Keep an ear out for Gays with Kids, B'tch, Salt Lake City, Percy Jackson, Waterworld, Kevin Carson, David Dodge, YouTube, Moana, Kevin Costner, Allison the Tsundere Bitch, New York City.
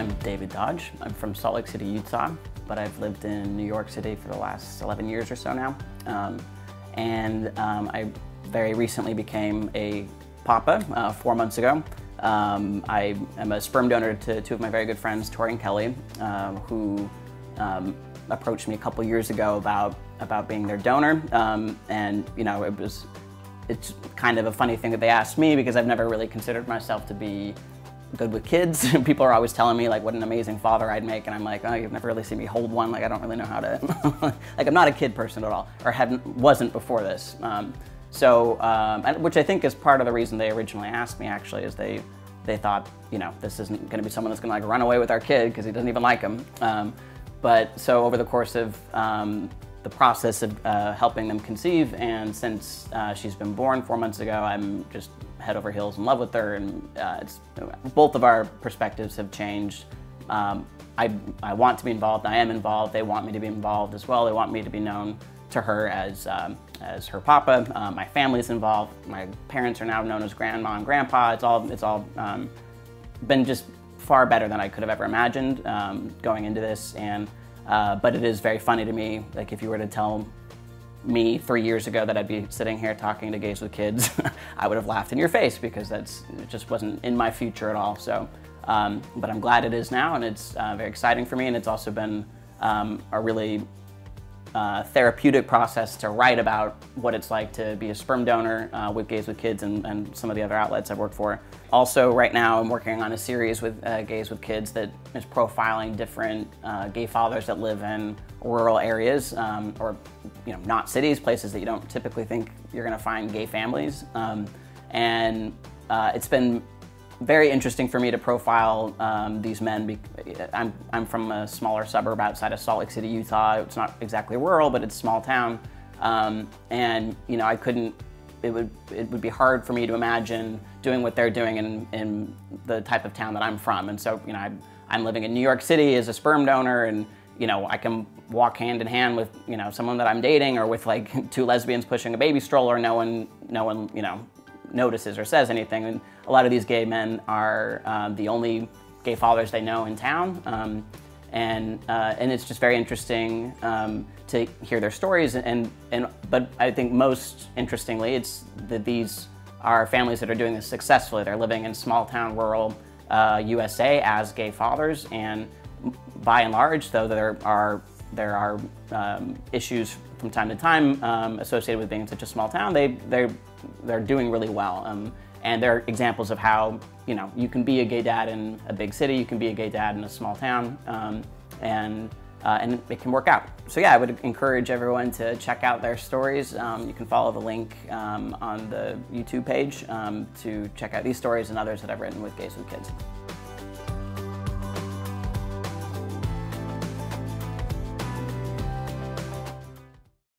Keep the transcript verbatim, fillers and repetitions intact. I'm David Dodge. I'm from Salt Lake City, Utah, but I've lived in New York City for the last eleven years or so now. Um, and um, I very recently became a papa uh, four months ago. Um, I am a sperm donor to two of my very good friends, Tori and Kelly, um, who um, approached me a couple years ago about about being their donor. Um, and you know, it was it's kind of a funny thing that they asked me because I've never really considered myself to be good with kids. People are always telling me like what an amazing father I'd make, and I'm like, oh, you've never really seen me hold one. Like I don't really know how to. Like I'm not a kid person at all, or hadn't wasn't before this. Um, So, um, and, which I think is part of the reason they originally asked me, actually, is they they thought, you know, this isn't going to be someone that's going to like run away with our kid because he doesn't even like him. Um, but so over the course of um, the process of uh, helping them conceive, and since uh, she's been born four months ago, I'm just head over heels in love with her, and uh, it's, both of our perspectives have changed. Um, I, I want to be involved, I am involved, they want me to be involved as well, they want me to be known to her as, um, as her papa. Um, my family's involved. My parents are now known as grandma and grandpa. It's all, it's all um, been just far better than I could have ever imagined um, going into this. And, uh, but it is very funny to me, like if you were to tell me three years ago that I'd be sitting here talking to Gays with Kids, I would have laughed in your face because that's, it just wasn't in my future at all. So, um, but I'm glad it is now, and it's uh, very exciting for me, and it's also been um, a really Uh, therapeutic process to write about what it's like to be a sperm donor uh, with Gays with Kids and, and some of the other outlets I've worked for. Also, right now I'm working on a series with uh, Gays with Kids that is profiling different uh, gay fathers that live in rural areas um, or, you know, not cities, places that you don't typically think you're going to find gay families. Um, and uh, it's been very interesting for me to profile um, these men. I'm, I'm from a smaller suburb outside of Salt Lake City, Utah. It's not exactly rural, but it's a small town. Um, and, you know, I couldn't, it would, it would be hard for me to imagine doing what they're doing in, in the type of town that I'm from. And so, you know, I, I'm living in New York City as a sperm donor, and, you know, I can walk hand in hand with, you know, someone that I'm dating, or with like two lesbians pushing a baby stroller. No one, no one, you know, notices or says anything. And a lot of these gay men are um, the only gay fathers they know in town, um, and uh, and it's just very interesting um, to hear their stories. And and but I think most interestingly, it's that these are families that are doing this successfully. They're living in small town, rural uh, U S A as gay fathers, and by and large, though there are there are um, issues from time to time um, associated with being in such a small town, they they they're doing really well. Um, and they're examples of how, you know, you can be a gay dad in a big city, you can be a gay dad in a small town, um, and, uh, and it can work out. So yeah, I would encourage everyone to check out their stories. Um, you can follow the link um, on the YouTube page um, to check out these stories and others that I've written with Gays with Kids.